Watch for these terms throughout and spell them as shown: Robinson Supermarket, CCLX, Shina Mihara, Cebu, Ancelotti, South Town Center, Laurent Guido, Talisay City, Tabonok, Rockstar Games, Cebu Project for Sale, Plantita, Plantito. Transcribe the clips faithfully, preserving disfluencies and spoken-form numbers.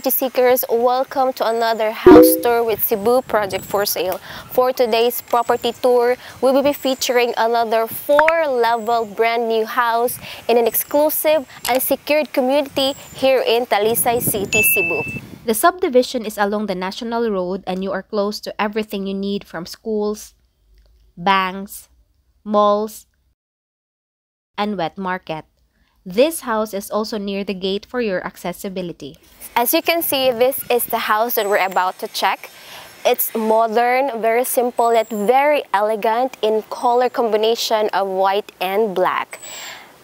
City Seekers, welcome to another house tour with Cebu Project for Sale. For today's property tour, we will be featuring another four-level brand new house in an exclusive and secured community here in Talisay City, Cebu. The subdivision is along the National Road and you are close to everything you need from schools, banks, malls, and wet market. This house is also near the gate for your accessibility. As you can see, this is the house that we're about to check. It's modern, very simple, yet very elegant in color combination of white and black.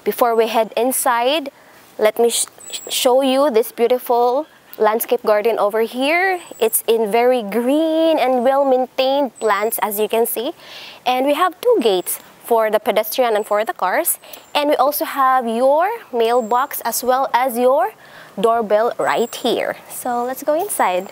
Before we head inside, let me sh show you this beautiful landscape garden over here. It's in very green and well-maintained plants, as you can see. And we have two gates, for the pedestrian and for the cars. And we also have your mailbox as well as your doorbell right here. So let's go inside.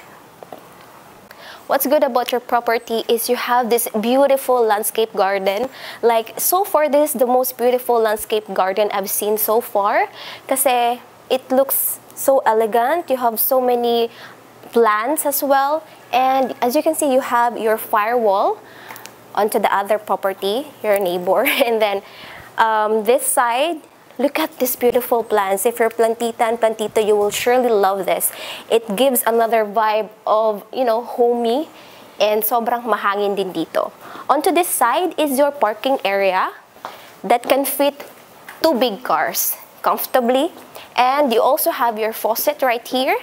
What's good about your property is you have this beautiful landscape garden. Like, so far, this is the most beautiful landscape garden I've seen so far. Kasi it looks so elegant. You have so many plants as well. And as you can see, you have your firewall onto the other property, your neighbor. And then um, this side, look at these beautiful plants. If you're Plantita and Plantito, you will surely love this. It gives another vibe of, you know, homey and sobrang mahangin din dito. Onto this side is your parking area that can fit two big cars comfortably. And you also have your faucet right here.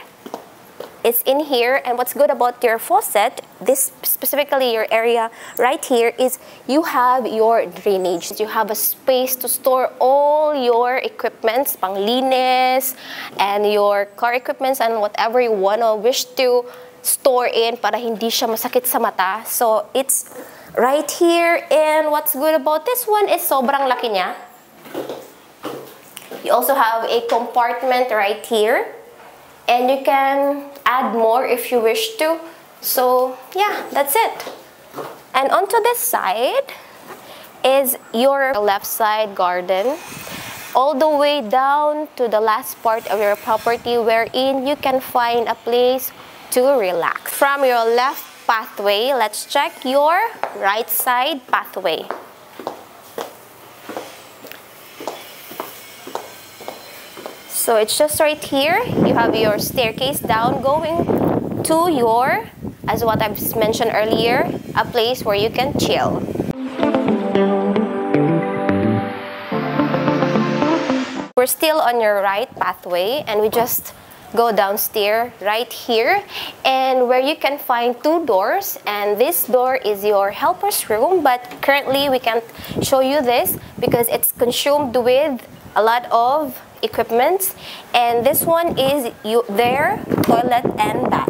It's in here, and what's good about your faucet, this specifically your area right here, is you have your drainage. You have a space to store all your equipments, panglinis, and your car equipments, and whatever you want to wish to store in para hindi siya masakit sa mata. So it's right here, and what's good about this one is sobrang laki niya. You also have a compartment right here, and you can add more if you wish to. So yeah, that's it. And onto this side is your left side garden, all the way down to the last part of your property, wherein you can find a place to relax. From your left pathway, let's check your right side pathway. So it's just right here. You have your staircase down going to your, as what I've mentioned earlier, a place where you can chill. We're still on your right pathway and we just go downstairs right here, and where you can find two doors, and this door is your helper's room, but currently we can't show you this because it's consumed with a lot of equipment. And this one is you, their toilet and bath.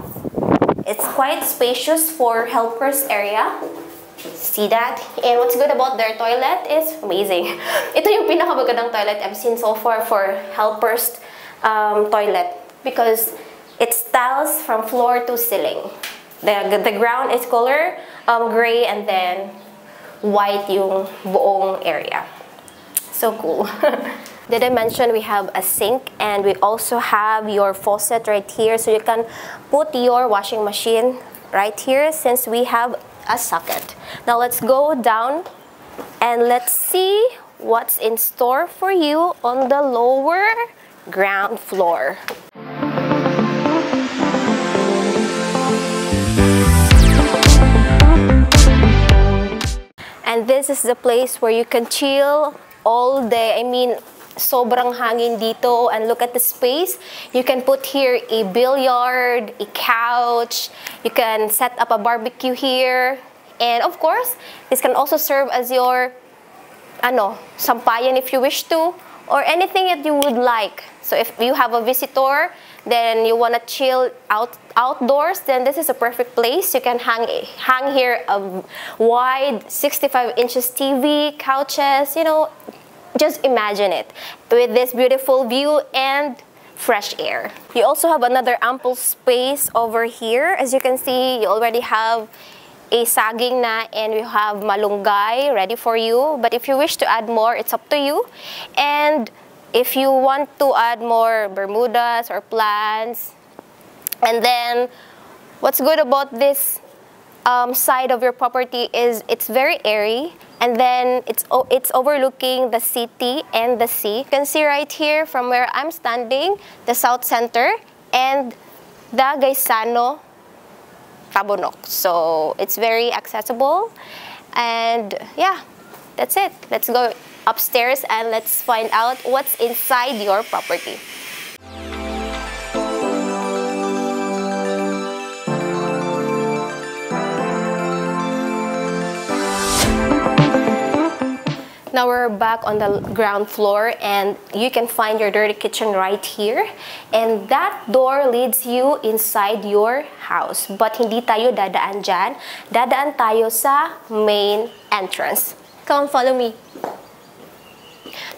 It's quite spacious for helpers area. See that? And what's good about their toilet is amazing. Ito yung pinakamagandang toilet I've seen so far for helpers um, toilet, because it's tiles from floor to ceiling. The, the ground is color um, gray, and then white yung buong area. So cool. Did I mention we have a sink, and we also have your faucet right here, so you can put your washing machine right here since we have a socket. Now let's go down and let's see what's in store for you on the lower ground floor. And this is the place where you can chill all day. I mean, sobrang hangin dito, and look at the space. You can put here a billiard, a couch, you can set up a barbecue here, and of course, this can also serve as your ano, sampayan if you wish to, or anything that you would like. So if you have a visitor, then you want to chill out outdoors, then this is a perfect place. You can hang hang here a wide sixty-five inches T V, couches, you know. Just imagine it with this beautiful view and fresh air. You also have another ample space over here. As you can see, you already have a saging na, and we have malunggay ready for you. But if you wish to add more, it's up to you. And if you want to add more bermudas or plants, And then what's good about this um, side of your property is it's very airy, and then it's, it's overlooking the city and the sea. You can see right here from where I'm standing, the South Center and the Gaisano Tabonok. So it's very accessible. And yeah, that's it. Let's go upstairs and let's find out what's inside your property. Now we're back on the ground floor, and you can find your dirty kitchen right here. And that door leads you inside your house. But hindi tayo dadaan dyan. Dadaan tayo sa main entrance. Come on, follow me.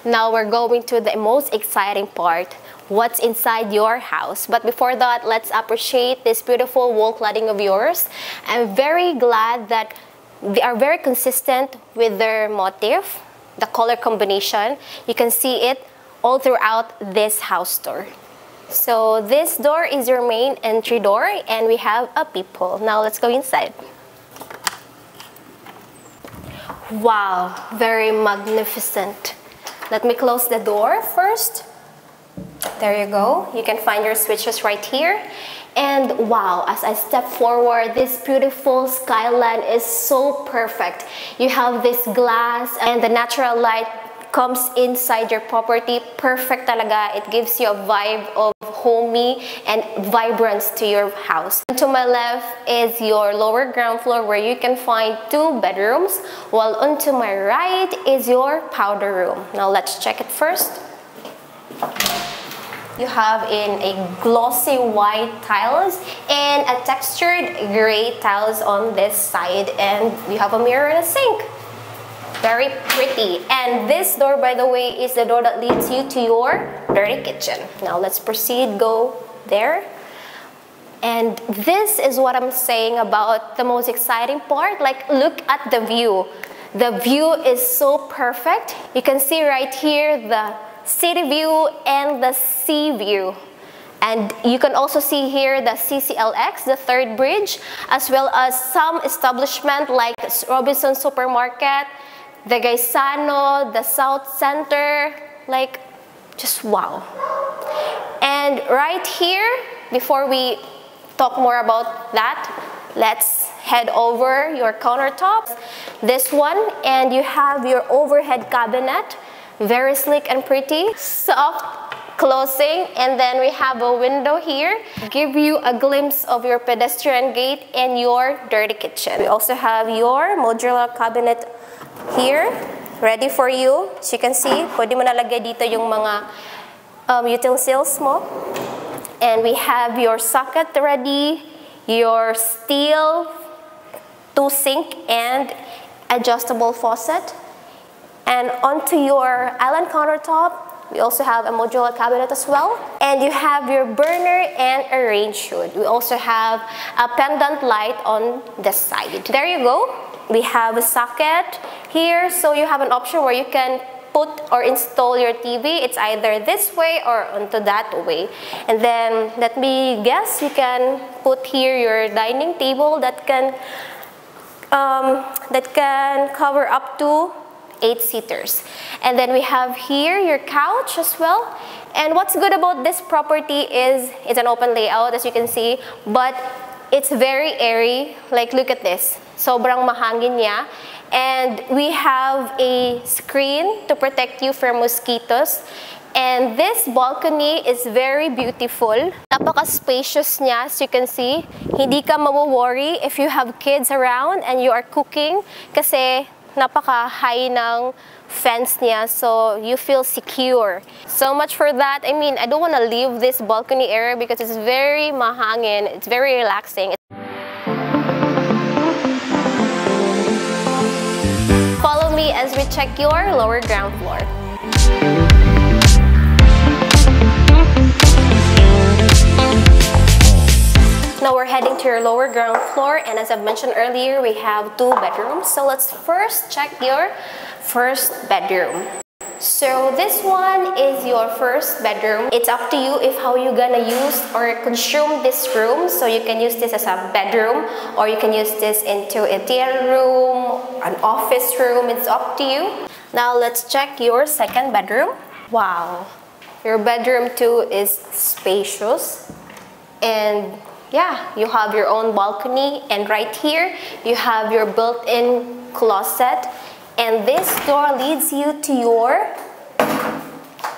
Now we're going to the most exciting part. What's inside your house. But before that, let's appreciate this beautiful wall cladding of yours. I'm very glad that they are very consistent with their motif. The color combination, you can see it all throughout this house door. So this door is your main entry door, and we have a peephole. Now let's go inside. Wow, very magnificent. Let me close the door first. There you go. You can find your switches right here. And wow, as I step forward, this beautiful skyline is so perfect. You have this glass and the natural light comes inside your property. Perfect talaga. It gives you a vibe of homey and vibrance to your house. And to my left is your lower ground floor where you can find two bedrooms, while onto my right is your powder room. Now let's check it first. You have in a glossy white tiles and a textured gray tiles on this side, and you have a mirror and a sink. Very pretty. And this door, by the way, is the door that leads you to your dirty kitchen. Now let's proceed, go there. And this is what I'm saying about the most exciting part. Like, look at the view. The view is so perfect. You can see right here the city view and the sea view, and you can also see here the C C L X, the third bridge, as well as some establishment like Robinson Supermarket, the Gaisano, the South Center, like just wow. And right here, before we talk more about that, let's head over your countertops, this one, and you have your overhead cabinet. Very sleek and pretty, soft closing, and then we have a window here. Give you a glimpse of your pedestrian gate and your dirty kitchen. We also have your modular cabinet here, ready for you. As you can see, pwede mo nalagay dito yung mga um, utensils mo. And we have your socket ready, your steel to sink and adjustable faucet. And onto your island countertop, we also have a modular cabinet as well. And you have your burner and a range hood. We also have a pendant light on the side. There you go. We have a socket here, so you have an option where you can put or install your T V. It's either this way or onto that way. And then, let me guess, you can put here your dining table that can, um, that can cover up to eight seaters. And then we have here your couch as well. And what's good about this property is it's an open layout, as you can see, but it's very airy. Like, look at this. Sobrang mahangin niya. And we have a screen to protect you from mosquitoes. And this balcony is very beautiful. Napaka spacious niya, as you can see. Hindi ka mawo-worry if you have kids around and you are cooking kasi napaka-high ng fence niya, so you feel secure. So much for that. I mean, I don't want to leave this balcony area because it's very mahangin. It's very relaxing. Follow me as we check your lower ground floor. Now we're heading to your lower ground floor, and as I've mentioned earlier, we have two bedrooms. So let's first check your first bedroom. So this one is your first bedroom. It's up to you if how you're gonna use or consume this room. So you can use this as a bedroom, or you can use this into a theater room, an office room. It's up to you. Now let's check your second bedroom. Wow, your bedroom too is spacious, and yeah, you have your own balcony, and right here you have your built-in closet. And this door leads you to your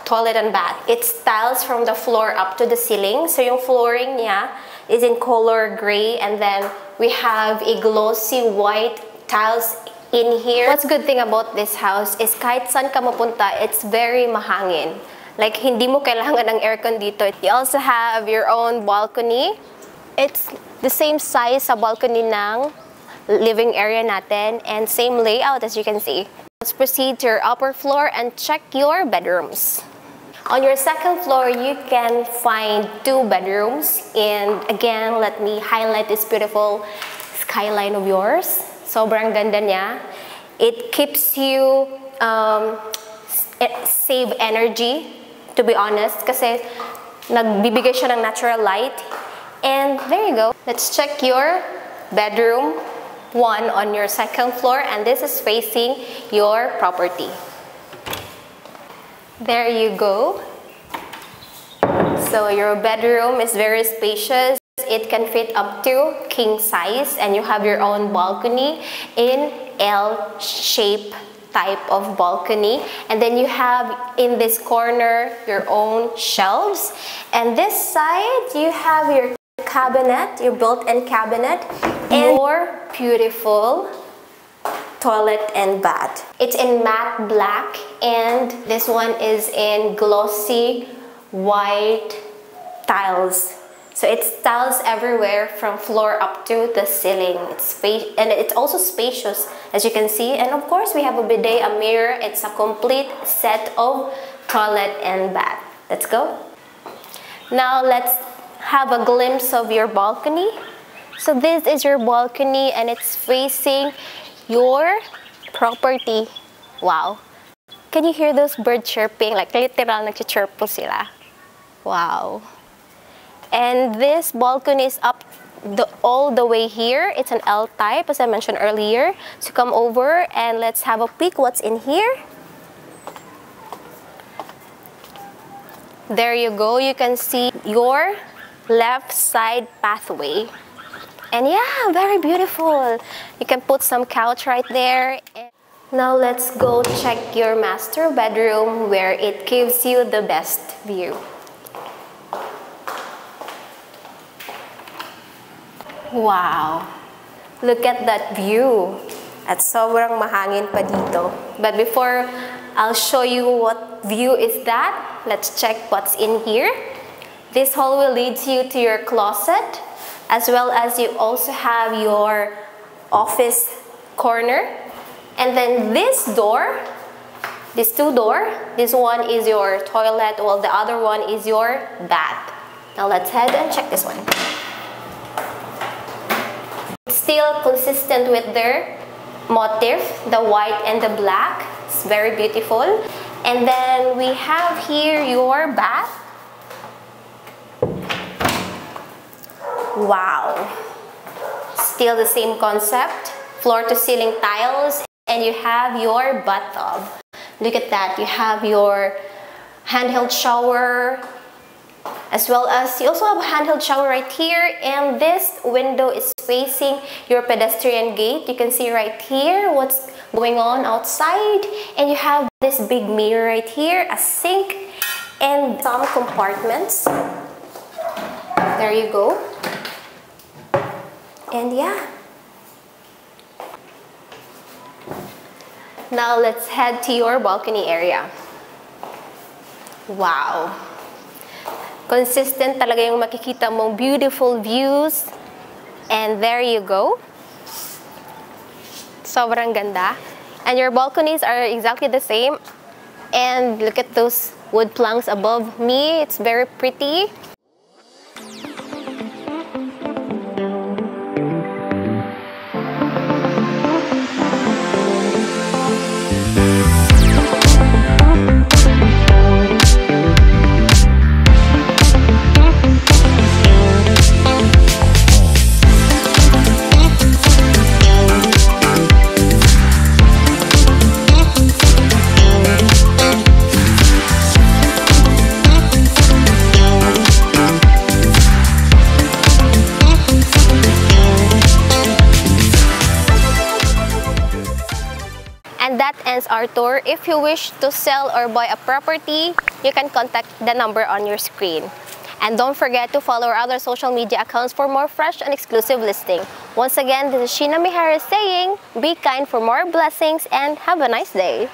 toilet and bath. It's tiles from the floor up to the ceiling. So yung flooring niya is in color gray, and then we have a glossy white tiles in here. What's good thing about this house is kahit saan ka mapunta, it's very mahangin. Like hindi mo kailangan ng aircon dito. You also have your own balcony. It's the same size sa balcony ng living area natin, and same layout as you can see. Let's proceed to your upper floor and check your bedrooms. On your second floor, you can find two bedrooms, and again, let me highlight this beautiful skyline of yours. Sobrang ganda niya. It keeps you um, save energy, to be honest, kasi nagbibigay siya ng natural light. And there you go. Let's check your bedroom one on your second floor, and this is facing your property. There you go. So your bedroom is very spacious. It can fit up to king size, and you have your own balcony in L-shape type of balcony. And then you have in this corner your own shelves, and this side you have your cabinet, your built-in cabinet, and your beautiful toilet and bath. It's in matte black, and this one is in glossy white tiles. So it's tiles everywhere from floor up to the ceiling. It's space, and it's also spacious as you can see. And of course we have a bidet, a mirror. It's a complete set of toilet and bath. Let's go. Now let's have a glimpse of your balcony. So this is your balcony, and it's facing your property. Wow. Can you hear those birds chirping? Like literal nag-chirp po sila. Wow. And this balcony is up the, all the way here. It's an L-type, as I mentioned earlier. So come over and let's have a peek what's in here. There you go. You can see your left side pathway. And yeah, very beautiful. You can put some couch right there. Now let's go check your master bedroom, where it gives you the best view. Wow, look at that view. At sobrang mahangin pa dito. But before I'll show you what view is that, let's check what's in here. This hallway leads you to your closet, as well as you also have your office corner. And then this door, these two doors, this one is your toilet, while the other one is your bath. Now let's head and check this one. It's still consistent with their motif, the white and the black. It's very beautiful. And then we have here your bath. Wow, still the same concept, floor to ceiling tiles, and you have your bathtub. Look at that, you have your handheld shower, as well as you also have a handheld shower right here, and this window is facing your pedestrian gate. You can see right here what's going on outside, and you have this big mirror right here, a sink, and some compartments. There you go. And yeah. Now let's head to your balcony area. Wow. Consistent talaga yung makikita mong beautiful views. And there you go. Sobrang ganda. And your balconies are exactly the same. And look at those wood planks above me. It's very pretty. We'll be right back. And that ends our tour. If you wish to sell or buy a property, you can contact the number on your screen. And don't forget to follow our other social media accounts for more fresh and exclusive listing. Once again, this is Shina Mihara saying, be kind for more blessings and have a nice day.